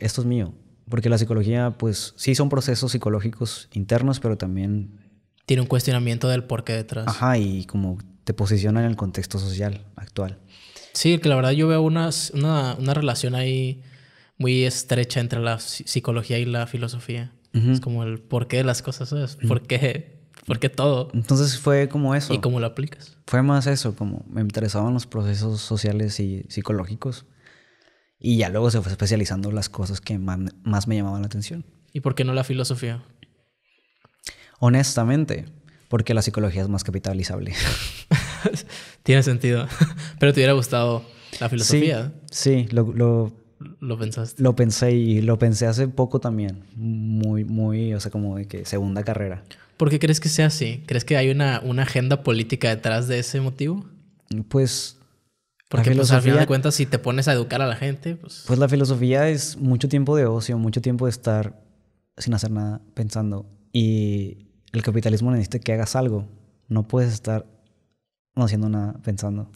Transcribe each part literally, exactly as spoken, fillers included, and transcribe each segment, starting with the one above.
esto es mío. Porque la psicología, pues sí son procesos psicológicos internos, pero también... tiene un cuestionamiento del porqué detrás. Ajá, y como te posiciona en el contexto social actual. Sí, que la verdad yo veo una, una, una relación ahí muy estrecha entre la psicología y la filosofía. Uh-huh. Es como el porqué de las cosas, ¿sabes? Uh-huh. ¿Por qué? ¿Por qué todo? Entonces fue como eso. ¿Y cómo lo aplicas? Fue más eso, como me interesaban los procesos sociales y psicológicos. Y ya luego se fue especializando las cosas que más me llamaban la atención. ¿Y por qué no la filosofía? Honestamente, porque la psicología es más capitalizable. Tiene sentido. Pero te hubiera gustado la filosofía. Sí, sí, lo, lo, lo pensaste. Lo pensé y lo pensé hace poco también. Muy, muy, o sea, como de que segunda carrera. ¿Por qué crees que sea así? ¿Crees que hay una, una agenda política detrás de ese motivo? Pues... porque pues, al final de cuentas, si te pones a educar a la gente... Pues... pues la filosofía es mucho tiempo de ocio, mucho tiempo de estar sin hacer nada, pensando. Y el capitalismo necesita que hagas algo. No puedes estar no haciendo nada, pensando.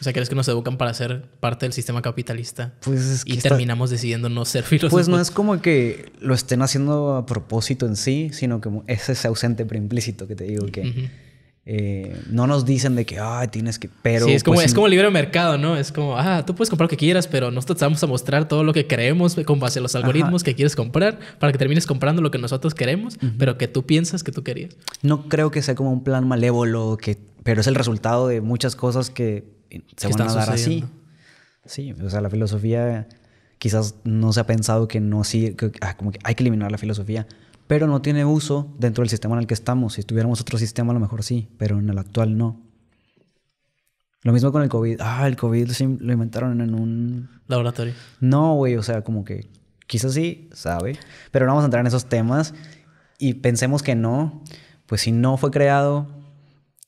O sea, ¿crees que nos educan para ser parte del sistema capitalista? Pues es que... y está... terminamos decidiendo no ser filósofos. Pues no es como que lo estén haciendo a propósito en sí, sino que es ese ausente pero implícito que te digo que... Uh-huh. Eh, no nos dicen de que, ah, tienes que... pero sí, es como, pues, es como libre mercado, ¿no? Es como, ah, tú puedes comprar lo que quieras, pero nosotros te vamos a mostrar todo lo que creemos con base a los algoritmos, ajá, que quieres comprar para que termines comprando lo que nosotros queremos, uh-huh, pero que tú piensas que tú querías. No creo que sea como un plan malévolo, que, pero es el resultado de muchas cosas que se que van a dar así. Sí, o sea, la filosofía quizás no se ha pensado que no... sí, que, ah, como que hay que eliminar la filosofía, pero no tiene uso dentro del sistema en el que estamos. Si tuviéramos otro sistema, a lo mejor sí, pero en el actual no. Lo mismo con el COVID. Ah, el COVID lo inventaron en un... laboratorio. No, güey, o sea, como que quizás sí, sabe. Pero no vamos a entrar en esos temas y pensemos que no. Pues si no fue creado,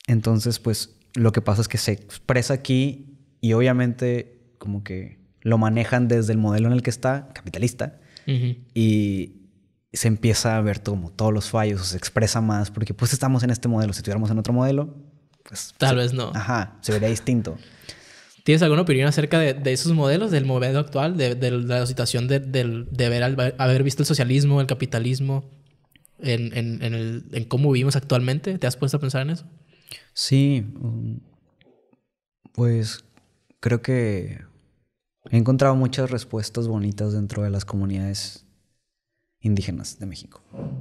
entonces pues lo que pasa es que se expresa aquí y obviamente como que lo manejan desde el modelo en el que está, capitalista, uh-huh, y... se empieza a ver como todos los fallos, se expresa más, porque pues estamos en este modelo. Si estuviéramos en otro modelo, pues... tal se, vez no. Ajá, se vería distinto. ¿Tienes alguna opinión acerca de, de esos modelos, del modelo actual, de, de, de la situación de, de, de ver al, haber visto el socialismo, el capitalismo, en, en, en, el, en cómo vivimos actualmente? ¿Te has puesto a pensar en eso? Sí, pues creo que he encontrado muchas respuestas bonitas dentro de las comunidades indígenas de México.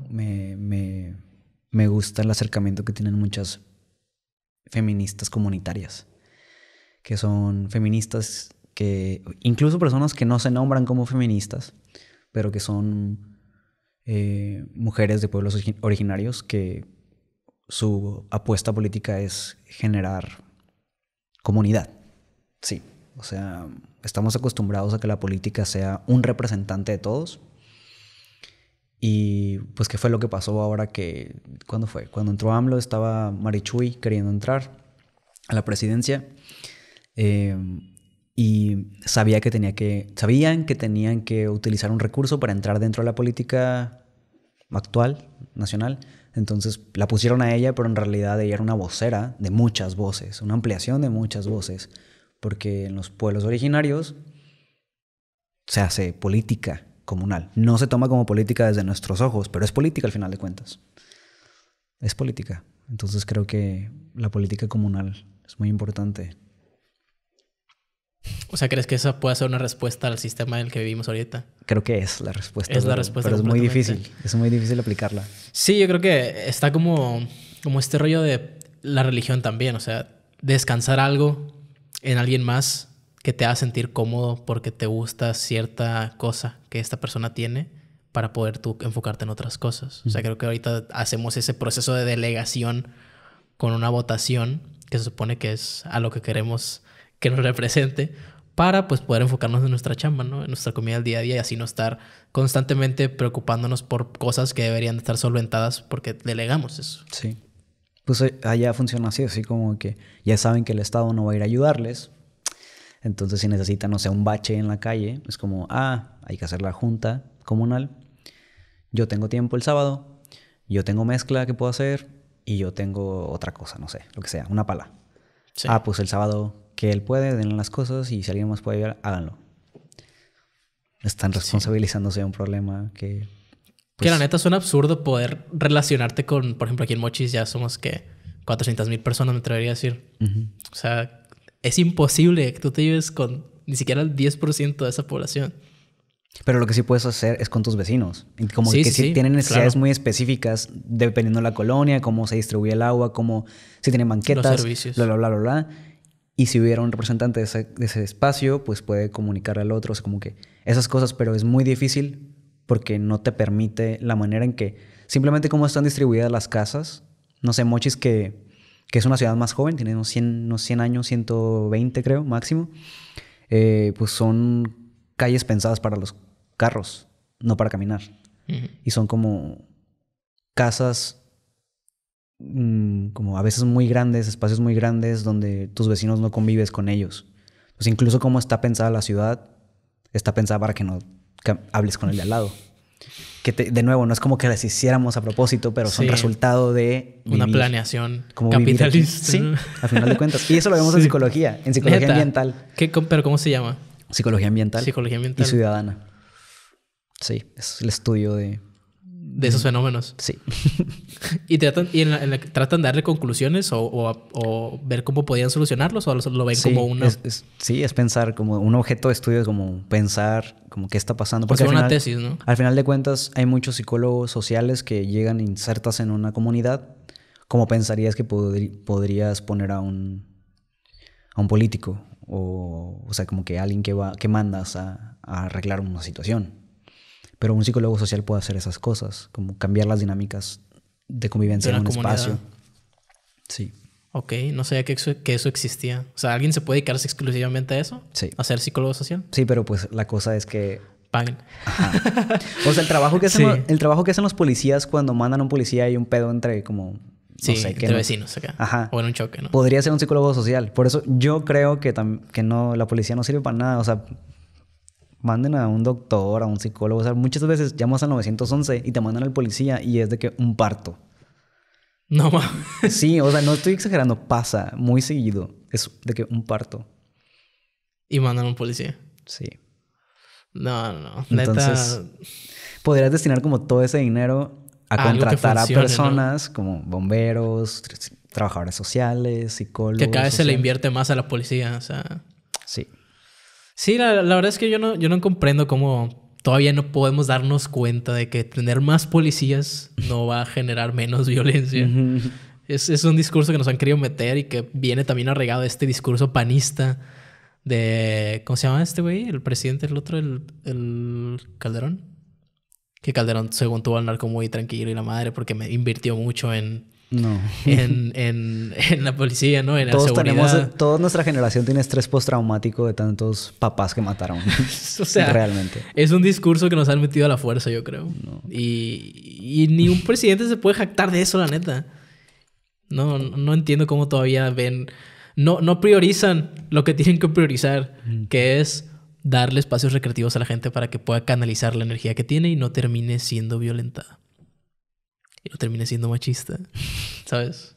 Me, me, me gusta el acercamiento que tienen muchas feministas comunitarias, que son feministas que... incluso personas que no se nombran como feministas, pero que son eh, mujeres de pueblos originarios que su apuesta política es generar comunidad. Sí, o sea, estamos acostumbrados a que la política sea un representante de todos. Y pues qué fue lo que pasó ahora que... ¿cuándo fue? Cuando entró AMLO estaba Marichuy queriendo entrar a la presidencia. Eh, y sabía que tenía que, sabían que tenían que utilizar un recurso para entrar dentro de la política actual, nacional. Entonces la pusieron a ella, pero en realidad ella era una vocera de muchas voces. Una ampliación de muchas voces. Porque en los pueblos originarios se hace política comunal. No se toma como política desde nuestros ojos, pero es política al final de cuentas. Es política. Entonces creo que la política comunal es muy importante. O sea, ¿crees que esa puede ser una respuesta al sistema en el que vivimos ahorita? Creo que es la respuesta. Es la respuesta. Pero es muy difícil. Es muy difícil aplicarla. Sí, yo creo que está como, como este rollo de la religión también. O sea, descansar algo en alguien más que te haga sentir cómodo porque te gusta cierta cosa que esta persona tiene para poder tú enfocarte en otras cosas. Mm. O sea, creo que ahorita hacemos ese proceso de delegación con una votación que se supone que es a lo que queremos que nos represente para pues poder enfocarnos en nuestra chamba, ¿no? En nuestra comida del día a día y así no estar constantemente preocupándonos por cosas que deberían estar solventadas porque delegamos eso. Sí. Pues allá funciona así, así como que ya saben que el Estado no va a ir a ayudarles. Entonces, si necesitan, no sé, un bache en la calle, es como, ah, hay que hacer la junta comunal. Yo tengo tiempo el sábado, yo tengo mezcla que puedo hacer y yo tengo otra cosa, no sé, lo que sea, una pala. Sí. Ah, pues el sábado que él puede, denle las cosas y si alguien más puede ayudar, háganlo. Están responsabilizándose sí. de un problema que... Pues, que la neta suena absurdo poder relacionarte con... Por ejemplo, aquí en Mochis ya somos que cuatrocientas mil personas, me atrevería a decir. Uh-huh. O sea, es imposible que tú te lleves con ni siquiera el diez por ciento de esa población. Pero lo que sí puedes hacer es con tus vecinos. Como sí, que sí, sí tienen necesidades claro. muy específicas dependiendo de la colonia, cómo se distribuye el agua, cómo, si tienen banquetas, los servicios. Bla, bla, bla, bla, bla. Y si hubiera un representante de ese, de ese espacio, pues puede comunicar al otro. O sea, como que esas cosas, pero es muy difícil porque no te permite la manera en que... Simplemente cómo están distribuidas las casas. No sé, Mochis, que, que es una ciudad más joven, tiene unos cien, unos cien años, ciento veinte creo, máximo. Eh, pues son... calles pensadas para los carros, no para caminar. Uh-huh. Y son como casas mmm, como a veces muy grandes, espacios muy grandes donde tus vecinos no convives con ellos. Pues incluso como está pensada la ciudad, está pensada para que no que hables con el de al lado. Que te, de nuevo, no es como que las hiciéramos a propósito, pero son sí. resultado de... Vivir, una planeación como capitalista. Sí, al final de cuentas. Y eso lo vemos sí. en psicología, en psicología Neta. ambiental. ¿Qué, pero cómo se llama? Psicología ambiental, Psicología ambiental y ciudadana. Sí, es el estudio de... De esos fenómenos. Sí. ¿Y tratan, y en la, en la, tratan de darle conclusiones o, o, o ver cómo podían solucionarlos o lo ven sí, como una...? Es, es, sí, es pensar como un objeto de estudio, es como pensar como qué está pasando. Porque es una tesis, ¿no? Al final de cuentas hay muchos psicólogos sociales que llegan insertas en una comunidad. ¿Cómo pensarías que podri, podrías poner a un, a un político? O, o sea, como que alguien que, va, que mandas a, a arreglar una situación. Pero un psicólogo social puede hacer esas cosas, como cambiar las dinámicas de convivencia de en un comunidad. espacio. Sí. Ok, no sabía que eso, que eso existía. O sea, ¿alguien se puede dedicarse exclusivamente a eso? Sí. ¿A ser psicólogo social? Sí, pero pues la cosa es que... Paguen. Ajá. O sea, el trabajo, que hacen sí. los, el trabajo que hacen los policías cuando mandan a un policía hay un pedo entre como... No sí, sé, entre no. vecinos acá. Ajá. O en un choque, ¿no? Podría ser un psicólogo social. Por eso yo creo que, que no, la policía no sirve para nada. O sea, manden a un doctor, a un psicólogo. O sea, muchas veces llamas al nueve once y te mandan al policía y es de que un parto. No, ma. Sí, o sea, no estoy exagerando. Pasa muy seguido. Es de que un parto. Y mandan a un policía. Sí. No, no. Entonces, neta... podrías destinar como todo ese dinero... a contratar funcione, a personas, ¿no? Como bomberos, trabajadores sociales, psicólogos. Que cada vez se le invierte más a la policía, o sea... Sí. Sí, la, la verdad es que yo no, yo no comprendo cómo todavía no podemos darnos cuenta de que tener más policías no va a generar menos violencia. Uh-huh. es, es un discurso que nos han querido meter y que viene también arraigado de este discurso panista de... ¿Cómo se llama este güey? El presidente, el otro, el, el Calderón. Que Calderón, según tuvo al narco muy tranquilo y la madre, porque me invirtió mucho en, no. en, en, en la policía, ¿no? En todos la seguridad. Tenemos, toda nuestra generación tiene estrés postraumático de tantos papás que mataron. O sea, realmente. Es un discurso que nos han metido a la fuerza, yo creo. No. Y, y ni un presidente se puede jactar de eso, la neta. No, no entiendo cómo todavía ven... No, no priorizan lo que tienen que priorizar, mm. que es... darle espacios recreativos a la gente para que pueda canalizar la energía que tiene y no termine siendo violentada. Y no termine siendo machista, ¿sabes?